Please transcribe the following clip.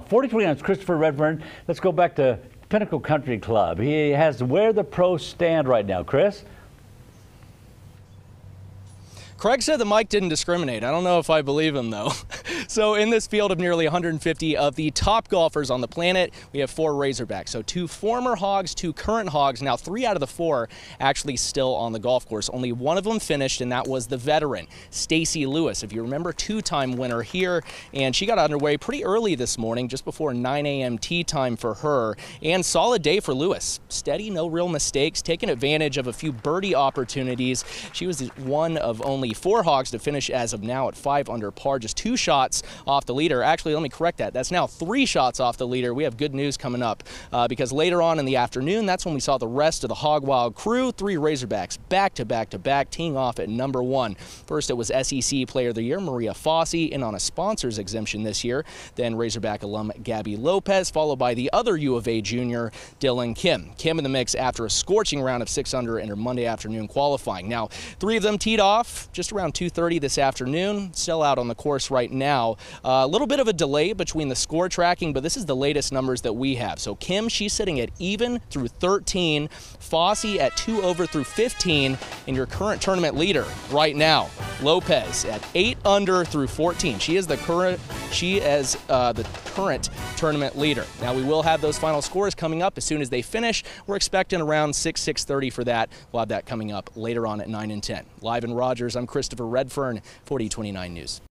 43-ounce Christopher Redfern. Let's go back to Pinnacle Country Club. He has where the pros stand right now, Chris. Craig said the mic didn't discriminate. I don't know if I believe him, though. So in this field of nearly 150 of the top golfers on the planet, we have 4 Razorbacks. So 2 former Hogs, 2 current Hogs. Now 3 out of the 4 actually still on the golf course. Only one of them finished, and that was the veteran, Stacy Lewis. If you remember, two-time winner here. And she got underway pretty early this morning, just before 9 a.m. tee time for her. And solid day for Lewis. Steady, no real mistakes, taking advantage of a few birdie opportunities. She was one of only 4 Hogs to finish as of now at 5 under par, just 2 shots off the leader. Actually, let me correct that. That's now 3 shots off the leader. We have good news coming up because later on in the afternoon, that's when we saw the rest of the Hogwild crew, 3 Razorbacks back to back to back, teeing off at number 1. First, it was SEC Player of the Year, Maria Fossey, and on a sponsor's exemption this year, then Razorback alum Gabby Lopez, followed by the other U of A junior, Dylan Kim. Kim in the mix after a scorching round of 6 under in her Monday afternoon qualifying. Now, 3 of them teed off just around 2:30 this afternoon, still out on the course right now. A little bit of a delay between the score tracking, but this is the latest numbers that we have. So Kim, she's sitting at even through 13, Fossey at 2 over through 15, and your current tournament leader right now, Lopez at 8 under through 14. She is the current tournament leader. Now we will have those final scores coming up as soon as they finish. We're expecting around 6:30 for that. We'll have that coming up later on at 9 and 10. Live in Rogers, I'm Christopher Redfern, 4029 News.